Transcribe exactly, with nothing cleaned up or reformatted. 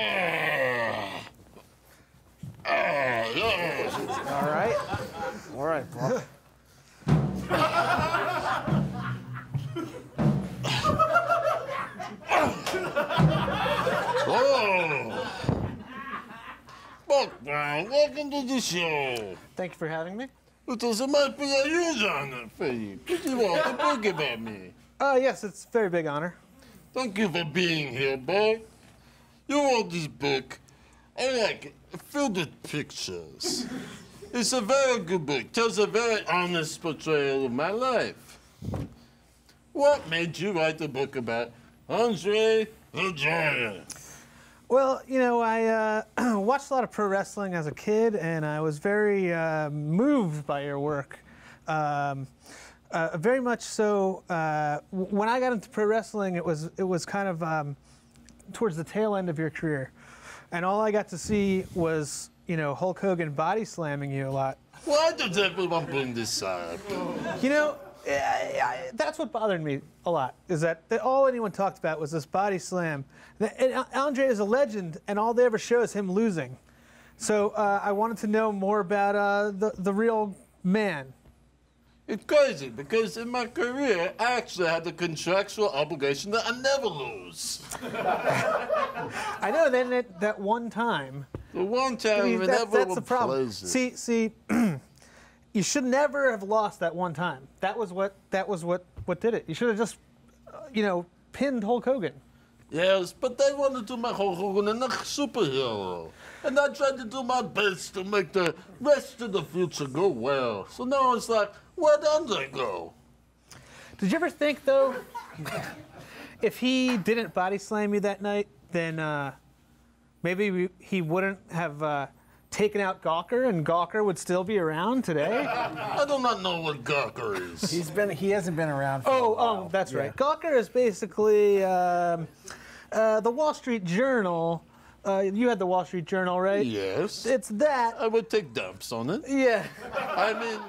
All right. All right, Bob. Welcome to the show. Thank you for having me. It is a might be a huge honor for you. Could you want to talk about me? Uh, yes, it's a very big honor. Thank you for being here, boy. You wrote this book. I like it. It's filled with pictures. It's a very good book. It tells a very honest portrayal of my life. What made you write the book about Andre the Giant? Well, you know, I uh, watched a lot of pro wrestling as a kid, and I was very uh, moved by your work. Um, uh, very much so. Uh, when I got into pro wrestling, it was it was kind of um, towards the tail end of your career, and all I got to see was you know Hulk Hogan body slamming you a lot. Why does everyone bring this up? You know. I, I, that's what bothered me a lot, is that all anyone talked about was this body slam. And Andre is a legend, and all they ever show is him losing. So uh, I wanted to know more about uh, the, the real man. It's crazy, because in my career, I actually had the contractual obligation that I never lose. I know, then it, that one time. The one time I mean, that, never that's the problem. See, see... You should never have lost that one time. That was what that was what what did it. You should have just, uh, you know, pinned Hulk Hogan. Yes, but they wanted to make Hulk Hogan a superhero, and I tried to do my best to make the rest of the future go well. So now it's like, where'd Andre go? Did you ever think though, if he didn't body slam you that night, then uh, maybe we, he wouldn't have. Uh, taken out Gawker, and Gawker would still be around today? I do not know what Gawker is. He's been, he hasn't been around for oh, a while. Oh, that's yeah. right. Gawker is basically um, uh, the Wall Street Journal. Uh, you had the Wall Street Journal, right? Yes. It's that. I would take dumps on it. Yeah. I mean...